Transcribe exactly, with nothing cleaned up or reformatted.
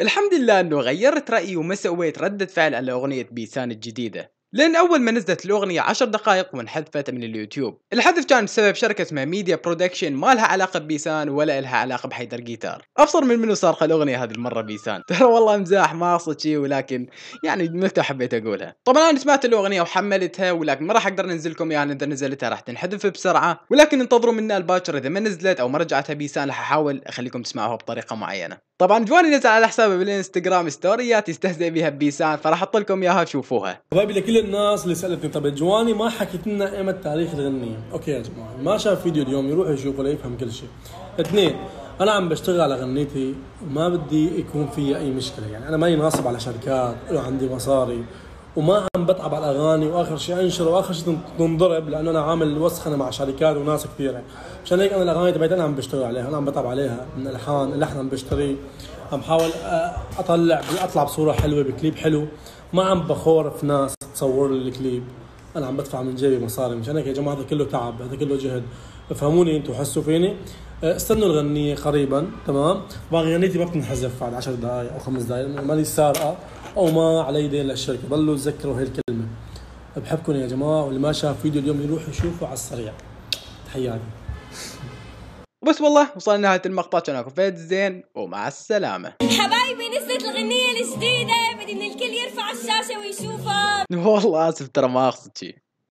الحمد لله انه غيرت رأيي وما سويت ردة فعل على اغنية بيسان الجديدة، لأن أول ما نزلت الأغنية عشر دقائق وانحذفت من اليوتيوب. الحذف كان بسبب شركة اسمها ميديا برودكشن ما لها علاقة ببيسان ولا لها علاقة بحيدر جيتار. أبصر من منو صارخة الأغنية هذه المرة بيسان، ترى والله مزاح ما أقصد شي، ولكن يعني متى حبيت أقولها. طبعا أنا سمعت الأغنية وحملتها، ولكن ما راح أقدر أنزلكم يعني إذا نزلتها راح تنحذف بسرعة، ولكن انتظروا منا الباكر إذا ما نزلت أو ما رجعتها بيسان راح أحاول أخليكم تسمعوها بطريقة معينة. طبعا جواني نزل على حسابه بالانستغرام ستوريات يستهزئ بها بيسان، فراح أحط لكم إياها تشوفوها. لكل الناس اللي سالتني طب جواني ما حكيت لنا ايمت تاريخ الغنيه، اوكي يا جماعه ما شاف فيديو اليوم يروح يشوفه ليفهم كل شيء. اثنين، انا عم بشتغل على غنيتي وما بدي يكون فيها اي مشكله، يعني انا ماني ناصب على شركات ولا عندي مصاري وما عم بتعب على اغاني واخر شيء انشر واخر شيء تنضرب، لانه انا عامل وسخنه مع شركات وناس كثيره. مشان هيك انا الاغاني تبعتي انا عم بشتغل عليها، انا عم بتعب عليها من الحان، اللحن عم بشتري، عم بحاول اطلع اطلع بصوره حلوه بكليب حلو، ما عم بخورف ناس تصور لي الكليب، انا عم بدفع من جيبي مصاري. مشان هيك يا جماعه هذا كله تعب، هذا كله جهد، افهموني انتم وحسوا فيني. استنوا الغنيه قريبا، تمام؟ باقي غنيتي ما بتنحذف بعد عشر دقائق او خمس دقائق، مالي سارقه او ما علي دين للشركه، ضلوا تذكروا هي الكلمه. بحبكم يا جماعه، واللي ما شاف فيديو اليوم يروح يشوفه على السريع. تحياتي. وبس والله وصلنا لنهايه المقطع، كان معكم فهد الزين ومع السلامه. حبايبي نزلت الغنيه الجديده، بدي ان الكل يرفع الشاشه ويشوفها. والله اسف ترى ما اقصد شي.